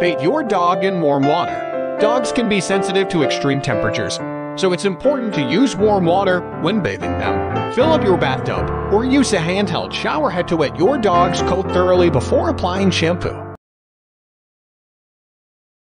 Bathe your dog in warm water. Dogs can be sensitive to extreme temperatures, so it's important to use warm water when bathing them. Fill up your bathtub or use a handheld shower head to wet your dog's coat thoroughly before applying shampoo.